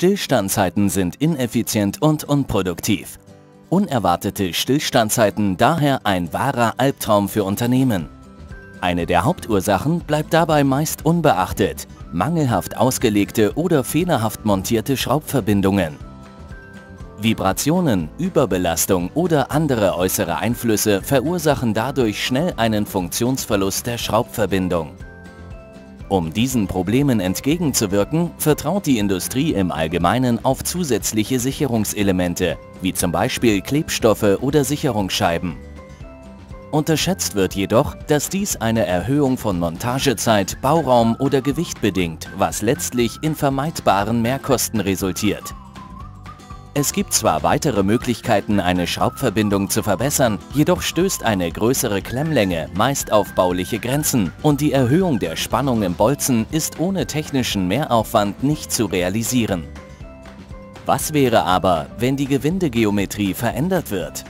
Stillstandzeiten sind ineffizient und unproduktiv. Unerwartete Stillstandzeiten daher ein wahrer Albtraum für Unternehmen. Eine der Hauptursachen bleibt dabei meist unbeachtet: mangelhaft ausgelegte oder fehlerhaft montierte Schraubverbindungen. Vibrationen, Überbelastung oder andere äußere Einflüsse verursachen dadurch schnell einen Funktionsverlust der Schraubverbindung. Um diesen Problemen entgegenzuwirken, vertraut die Industrie im Allgemeinen auf zusätzliche Sicherungselemente, wie zum Beispiel Klebstoffe oder Sicherungsscheiben. Unterschätzt wird jedoch, dass dies eine Erhöhung von Montagezeit, Bauraum oder Gewicht bedingt, was letztlich in vermeidbaren Mehrkosten resultiert. Es gibt zwar weitere Möglichkeiten, eine Schraubverbindung zu verbessern, jedoch stößt eine größere Klemmlänge meist auf bauliche Grenzen und die Erhöhung der Spannung im Bolzen ist ohne technischen Mehraufwand nicht zu realisieren. Was wäre aber, wenn die Gewindegeometrie verändert wird?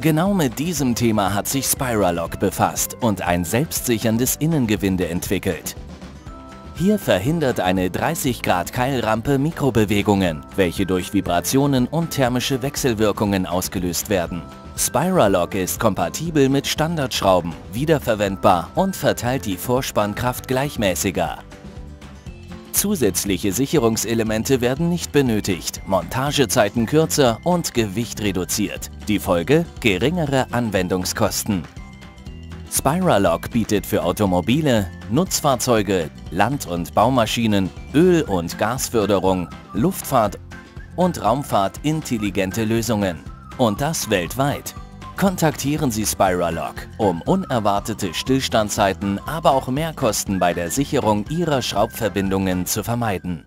Genau mit diesem Thema hat sich Spiralock befasst und ein selbstsicherndes Innengewinde entwickelt. Hier verhindert eine 30-Grad-Keilrampe Mikrobewegungen, welche durch Vibrationen und thermische Wechselwirkungen ausgelöst werden. Spiralock ist kompatibel mit Standardschrauben, wiederverwendbar und verteilt die Vorspannkraft gleichmäßiger. Zusätzliche Sicherungselemente werden nicht benötigt, Montagezeiten kürzer und Gewicht reduziert. Die Folge: geringere Anwendungskosten. Spiralock bietet für Automobile, Nutzfahrzeuge, Land- und Baumaschinen, Öl- und Gasförderung, Luftfahrt und Raumfahrt intelligente Lösungen. Und das weltweit. Kontaktieren Sie Spiralock, um unerwartete Stillstandzeiten, aber auch Mehrkosten bei der Sicherung Ihrer Schraubverbindungen zu vermeiden.